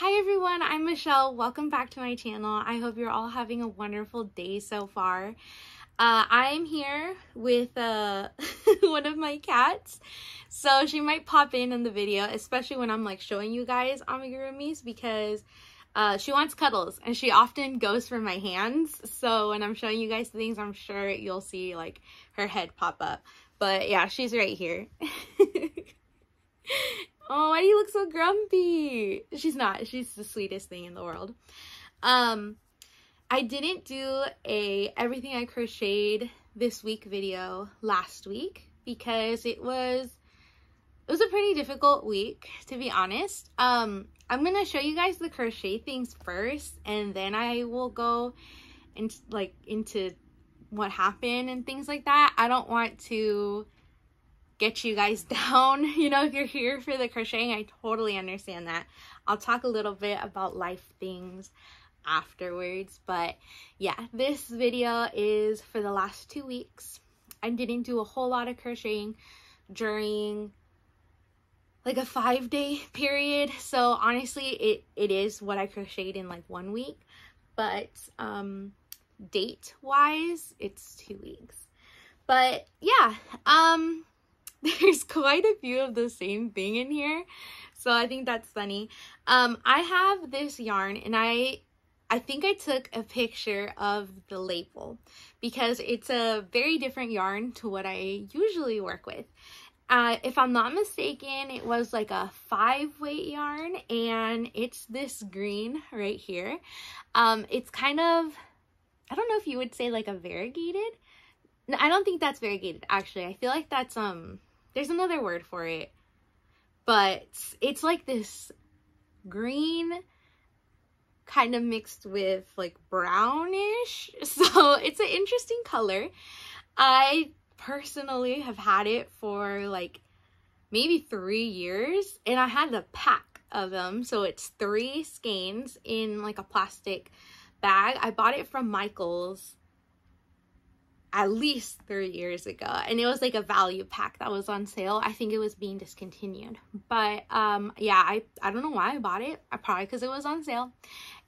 Hi everyone, I'm Michelle. Welcome back to my channel. I hope you're all having a wonderful day so far. I'm here with one of my cats, so she might pop in the video, especially when I'm like showing you guys amigurumis, because she wants cuddles and she often goes for my hands. So when I'm showing you guys things, I'm sure you'll see like her head pop up. But yeah, she's right here. Oh, why do you look so grumpy? She's not. She's the sweetest thing in the world. I didn't do a everything I crocheted this week video last week because it was a pretty difficult week, to be honest. I'm going to show you guys the crochet things first, and then I will go and like into what happened and things like that. I don't want to get you guys down, you know. If you're here for the crocheting, I totally understand that. I'll talk a little bit about life things afterwards, but yeah, this video is for the last 2 weeks. I didn't do a whole lot of crocheting during like a 5-day period, so honestly it is what I crocheted in like 1 week, but date wise it's 2 weeks. But yeah, there's quite a few of the same thing in here, so I think that's funny. I have this yarn, and I think I took a picture of the label because it's a very different yarn to what I usually work with. If I'm not mistaken, it was like a 5-weight yarn, and it's this green right here. It's kind of, I don't know if you would say like a variegated. No, I don't think that's variegated, actually. I feel like that's, there's another word for it, but it's like this green kind of mixed with like brownish, so it's an interesting color. I personally have had it for like maybe 3 years, and I had a pack of them, so it's 3 skeins in like a plastic bag. I bought it from Michaels at least 3 years ago, and it was like a value pack that was on sale. I think it was being discontinued, but yeah, I don't know why I bought it. Probably because it was on sale,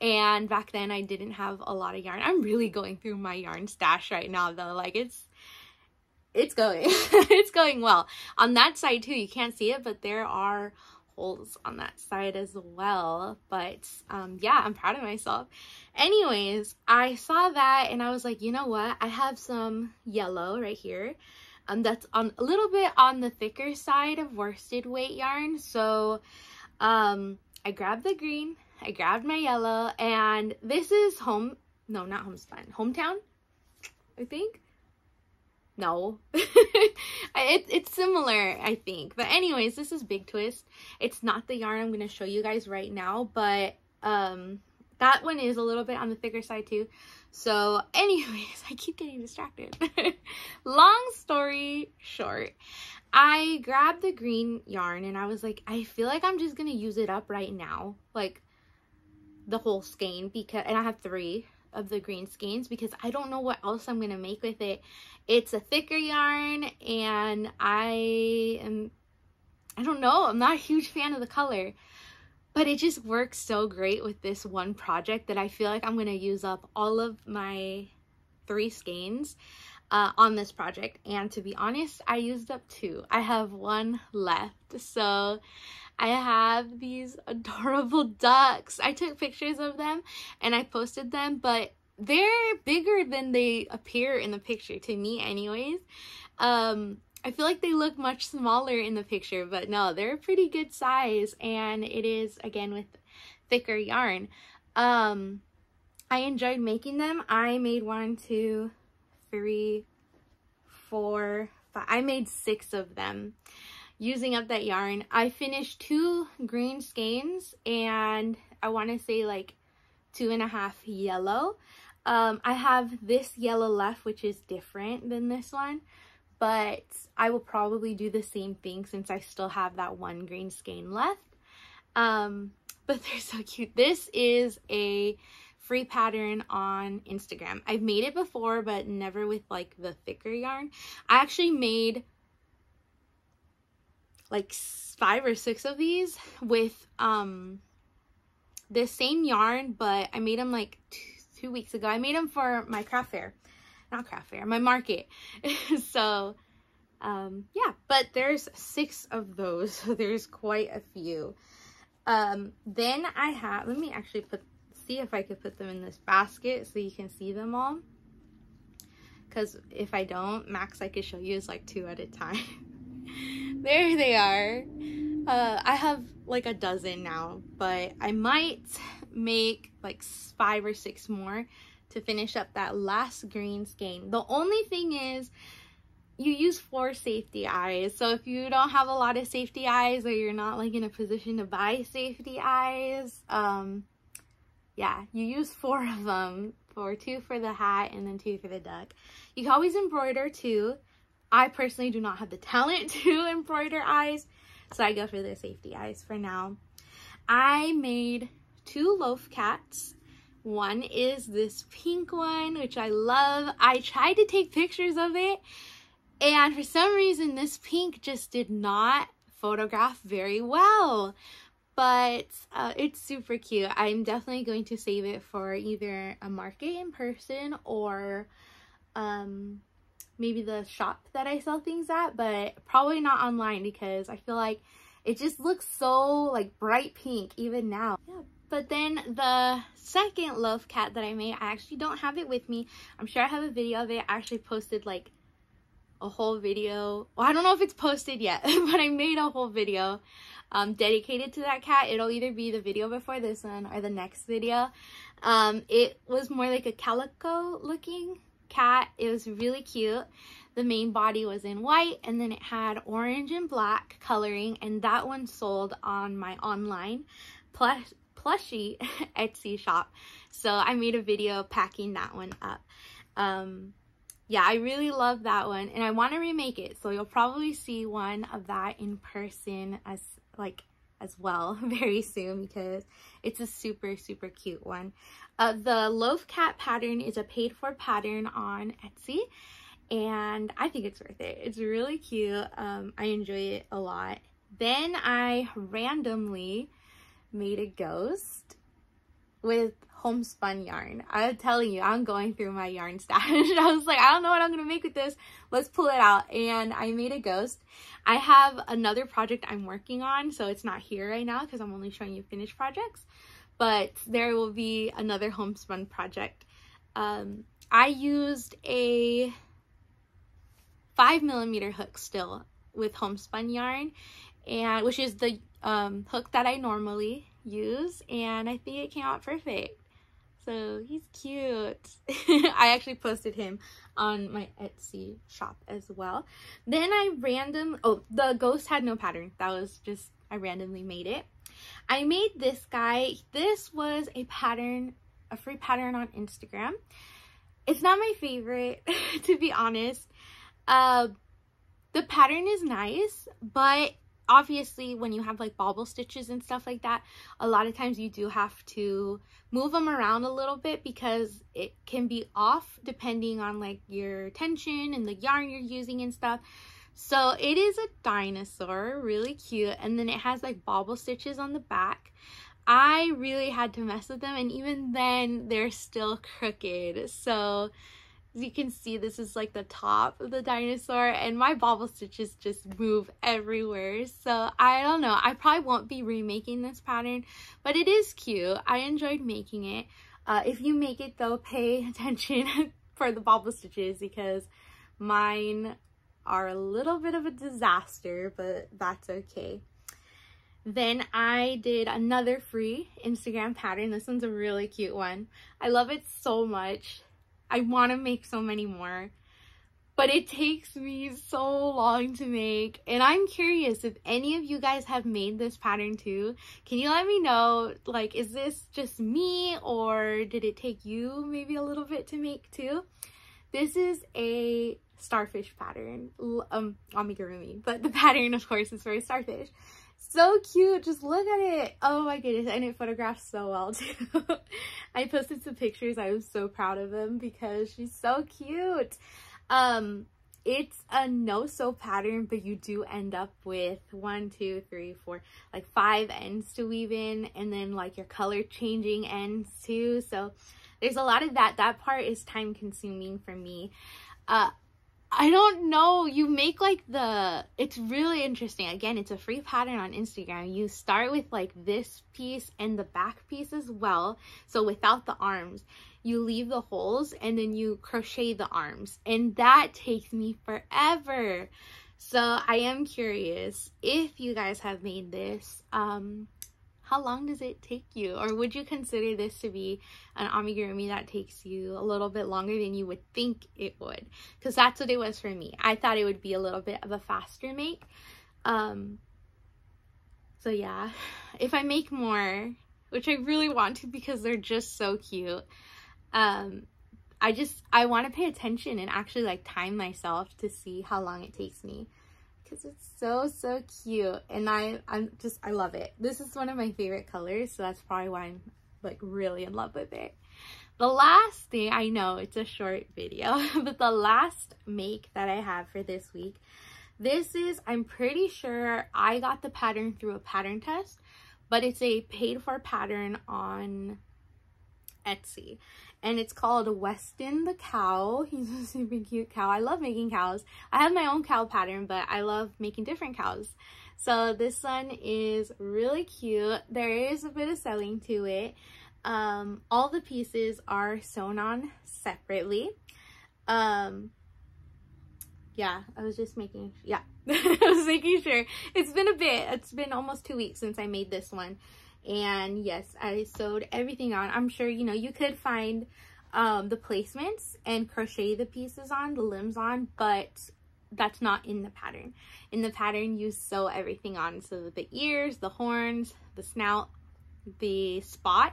and back then I didn't have a lot of yarn. I'm really going through my yarn stash right now though, like it's going it's going well. On that side too, you can't see it, but there are holes on that side as well, but yeah, I'm proud of myself. Anyways, I saw that and I was like, you know what, I have some yellow right here, that's on a little bit on the thicker side of worsted weight yarn, so I grabbed the green, I grabbed my yellow, and this is hometown, I think. No, it's similar, I think. But anyways, this is Big Twist. It's not the yarn I'm going to show you guys right now, but that one is a little bit on the thicker side too. So anyways, I keep getting distracted. Long story short, I grabbed the green yarn and I was like, I feel like I'm just going to use it up right now, like the whole skein, because, and I have 3 of the green skeins, because I don't know what else I'm gonna make with it. It's a thicker yarn, and I don't know, I'm not a huge fan of the color, but it just works so great with this one project that I feel like I'm gonna use up all of my 3 skeins on this project. And to be honest, I used up 2. I have 1 left, so I have these adorable ducks. I took pictures of them and I posted them, but they're bigger than they appear in the picture, to me anyways. I feel like they look much smaller in the picture, but no, they're a pretty good size, and it is, again, with thicker yarn. I enjoyed making them. I made 1, 2, 3, 4, 5. I made 6 of them, using up that yarn. I finished 2 green skeins, and I want to say like 2.5 yellow. I have this yellow left, which is different than this one, but I will probably do the same thing since I still have that 1 green skein left. But they're so cute. This is a free pattern on Instagram. I've made it before, but never with like the thicker yarn. I actually made like 5 or 6 of these with the same yarn, but I made them like 2 weeks ago. I made them for my craft fair, not craft fair, my market. So yeah, but there's 6 of those, so there's quite a few. Then I have, let me actually see if I could put them in this basket so you can see them all, because if I don't, max I could show you is like 2 at a time. There they are. I have like a dozen now, but I might make like 5 or 6 more to finish up that last green skein. The only thing is you use 4 safety eyes, so if you don't have a lot of safety eyes, or you're not like in a position to buy safety eyes, yeah, you use 4 of them, for 2 for the hat and then 2 for the duck. You can always embroider too. I personally do not have the talent to embroider eyes, so I go for the safety eyes for now. I made 2 loaf cats. One is this pink one, which I love. I tried to take pictures of it, and for some reason this pink just did not photograph very well. But it's super cute. I'm definitely going to save it for either a market in person or maybe the shop that I sell things at, but probably not online because I feel like it just looks so like bright pink even now. Yeah. But then the second loaf cat that I made, I actually don't have it with me. I'm sure I have a video of it. I actually posted like a whole video. Well, I don't know if it's posted yet, but I made a whole video dedicated to that cat. It'll either be the video before this one or the next video. It was more like a calico looking cat. It was really cute. The main body was in white, and then it had orange and black coloring, and that one sold on my online plushie Etsy shop. So I made a video packing that one up. Yeah, I really love that one, and I want to remake it, so you'll probably see one of that in person as well very soon, because it's a super, super cute one. The loaf cat pattern is a paid for pattern on Etsy, and I think it's worth it. It's really cute. I enjoy it a lot. Then I randomly made a ghost with homespun yarn. I'm telling you, I'm going through my yarn stash. I was like, I don't know what I'm gonna make with this. Let's pull it out. And I made a ghost. I have another project I'm working on, so it's not here right now because I'm only showing you finished projects, but there will be another homespun project. I used a 5mm hook still with homespun yarn, and which is the hook that I normally use, and I think it came out perfect. So he's cute. I actually posted him on my Etsy shop as well. Then the ghost had no pattern. That was just, I randomly made it. I made this guy. This was a pattern, a free pattern on Instagram. It's not my favorite, to be honest. The pattern is nice, but obviously when you have like bobble stitches and stuff like that, a lot of times you do have to move them around a little bit because it can be off depending on like your tension and the yarn you're using and stuff. So it is a dinosaur, really cute, and then it has like bobble stitches on the back. I really had to mess with them, and even then they're still crooked. So as you can see, this is like the top of the dinosaur, and my bobble stitches just move everywhere. So I don't know, I probably won't be remaking this pattern, but it is cute. I enjoyed making it. If you make it though, pay attention for the bobble stitches, because mine are a little bit of a disaster, but that's okay. Then I did another free Instagram pattern. This one's a really cute one. I love it so much. I want to make so many more, but it takes me so long to make, and I'm curious if any of you guys have made this pattern too. Can you let me know, like, is this just me, or did it take you maybe a little bit to make too? This is a starfish pattern, amigurumi, but the pattern of course is for a starfish. So cute, just look at it. Oh my goodness, and it photographs so well too. I posted some pictures. I was so proud of them because she's so cute. It's a no-sew pattern, but you do end up with 1, 2, 3, 4, like 5 ends to weave in, and then like your color changing ends too. So there's a lot of that. That part is time consuming for me. I don't know, you make like the, it's really interesting. Again, it's a free pattern on Instagram. You start with like this piece and the back piece as well. So without the arms, you leave the holes and then you crochet the arms. And that takes me forever. So I am curious if you guys have made this. How long does it take you? Or would you consider this to be an amigurumi that takes you a little bit longer than you would think it would? Because that's what it was for me. I thought it would be a little bit of a faster make. So yeah, if I make more, which I really want to because they're just so cute, I want to pay attention and actually like time myself to see how long it takes me. Because it's so cute, and I love it. This is one of my favorite colors, so that's probably why I'm like really in love with it. The last thing, I know it's a short video, but the last make that I have for this week, this is, I'm pretty sure I got the pattern through a pattern test, but it's a paid for pattern on Etsy, and it's called Weston the Cow. He's a super cute cow. I love making cows. I have my own cow pattern, but I love making different cows. So this one is really cute. There is a bit of sewing to it. All the pieces are sewn on separately. Yeah, I was making sure. It's been a bit. It's been almost 2 weeks since I made this one. And yes, I sewed everything on. I'm sure, you know, you could find the placements and crochet the pieces on, the limbs on, but that's not in the pattern. In the pattern, you sew everything on. So the ears, the horns, the snout, the spot,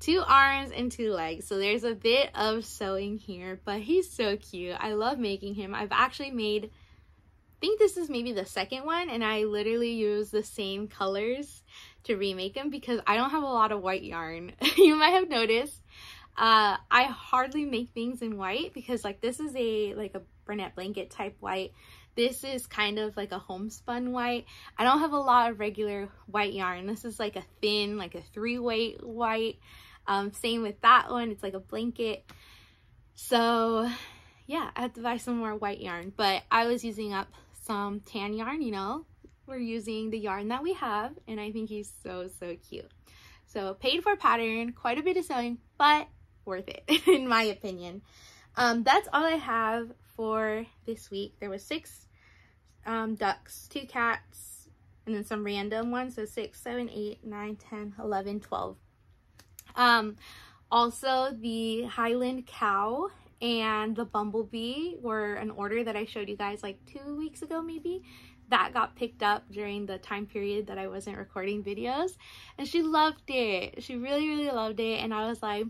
2 arms and 2 legs. So there's a bit of sewing here, but he's so cute. I love making him. I've actually made, I think this is maybe the second one, and I literally use the same colors to remake them because I don't have a lot of white yarn. You might have noticed I hardly make things in white because like this is a like a Bernat blanket type white. This is kind of like a homespun white. I don't have a lot of regular white yarn. This is like a thin, like a 3-weight white. Same with that one, it's like a blanket. So yeah, I have to buy some more white yarn, but I was using up some tan yarn, you know. We're using the yarn that we have, and I think he's so cute. So paid for pattern, quite a bit of sewing, but worth it in my opinion. That's all I have for this week. There was 6 ducks, 2 cats, and then some random ones. So 6, 7, 8, 9, 10, 11, 12. Also the Highland cow and the bumblebee were an order that I showed you guys like 2 weeks ago maybe. That got picked up during the time period that I wasn't recording videos, and she loved it. She really loved it, and I was like,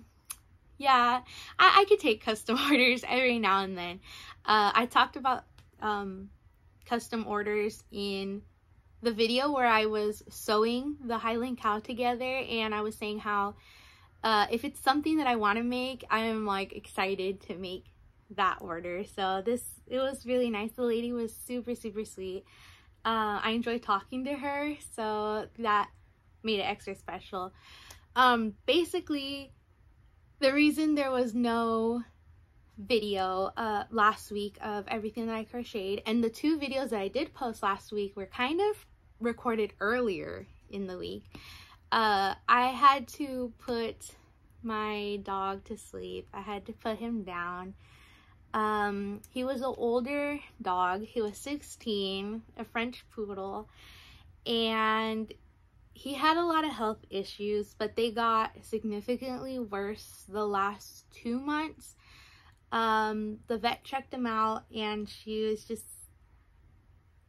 yeah, I could take custom orders every now and then. I talked about custom orders in the video where I was sewing the Highland cow together, and I was saying how if it's something that I want to make, I am like excited to make that order. So it was really nice. The lady was super sweet. I enjoyed talking to her, so that made it extra special. Basically the reason there was no video last week of everything that I crocheted, and the 2 videos that I did post last week were kind of recorded earlier in the week. I had to put my dog to sleep. I had to put him down. He was an older dog. He was 16, a French poodle, and he had a lot of health issues, but they got significantly worse the last 2 months. The vet checked him out, and she was just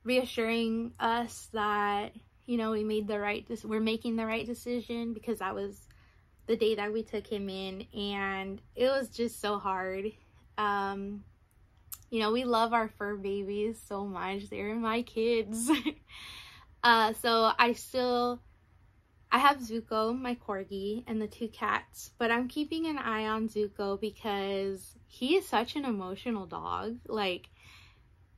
reassuring us that, you know, we're making the right decision, because that was the day that we took him in, and it was just so hard. You know, we love our fur babies so much. They're my kids. So I have Zuko, my corgi, and the 2 cats, but I'm keeping an eye on Zuko because he is such an emotional dog. Like,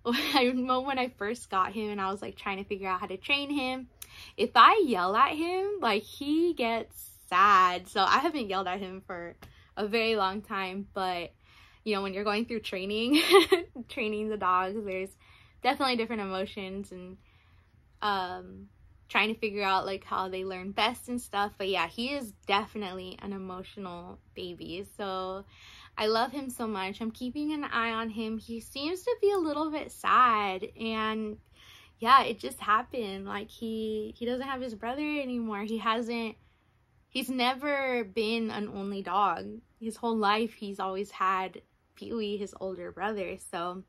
I remember when I first got him and I was like trying to figure out how to train him. If I yell at him, like, he gets sad. So I haven't yelled at him for a very long time, but you know, when you're going through training, training the dogs, there's definitely different emotions and trying to figure out like how they learn best and stuff. But yeah, he is definitely an emotional baby, so I love him so much. I'm keeping an eye on him. He seems to be a little bit sad, and yeah, it just happened. Like he doesn't have his brother anymore. He's never been an only dog. His whole life, he's always had Pee-wee, his older brother. So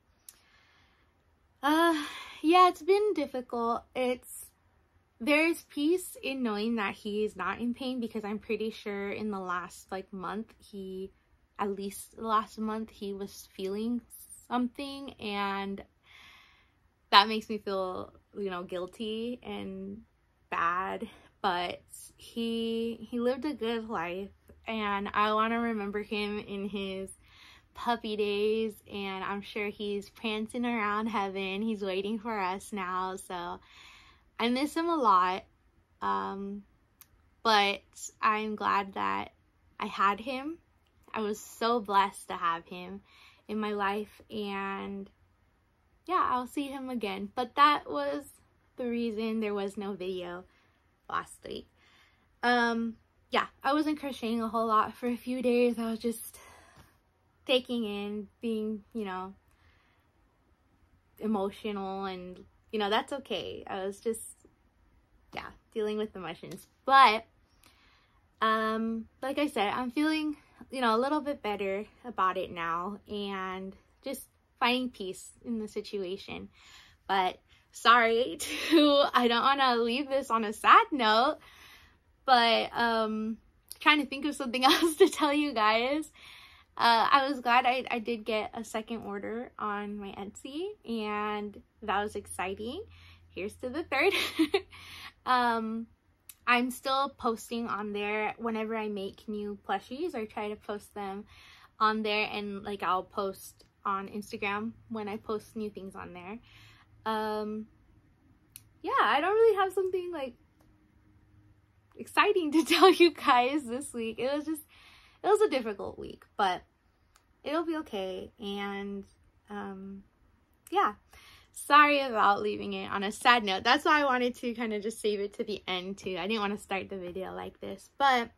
yeah, it's been difficult. There's peace in knowing that he is not in pain, because I'm pretty sure in the last like month, he was feeling something, and that makes me feel, you know, guilty and bad. But he lived a good life, and I want to remember him in his puppy days, and I'm sure he's prancing around heaven. He's waiting for us now, so I miss him a lot. But I'm glad that I had him. I was so blessed to have him in my life, and yeah, I'll see him again. But that was the reason there was no video last week. Yeah, I wasn't crocheting a whole lot for a few days. I was just taking in, being, you know, emotional, and you know, that's okay. I was just, yeah, dealing with emotions. But like I said, I'm feeling, you know, a little bit better about it now, and just finding peace in the situation. But sorry to, I don't want to leave this on a sad note, but trying to think of something else to tell you guys. I was glad I did get a second order on my Etsy, and that was exciting. Here's to the third. I'm still posting on there. Whenever I make new plushies, I try to post them on there, and like I'll post on Instagram when I post new things on there. Yeah, I don't really have something like exciting to tell you guys this week. It was a difficult week, but it'll be okay. And, yeah, sorry about leaving it on a sad note. That's why I wanted to kind of just save it to the end too. I didn't want to start the video like this, but,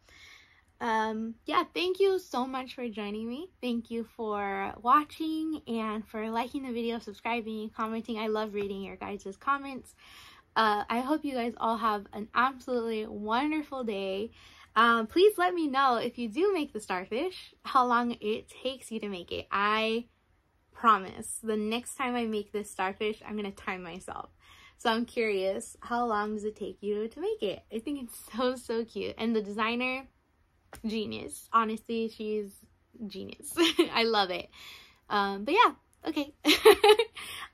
yeah, thank you so much for joining me. Thank you for watching and for liking the video, subscribing, and commenting. I love reading your guys' comments. I hope you guys all have an absolutely wonderful day. Please let me know if you do make the starfish, how long it takes you to make it. I promise the next time I make this starfish, I'm gonna time myself. So I'm curious, how long does it take you to make it? I think it's so cute. And the designer, genius. Honestly, she's genius. I love it. But yeah, okay.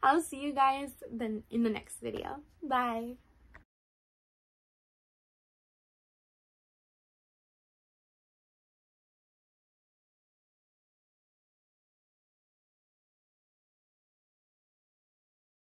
I'll see you guys then in the next video. Bye.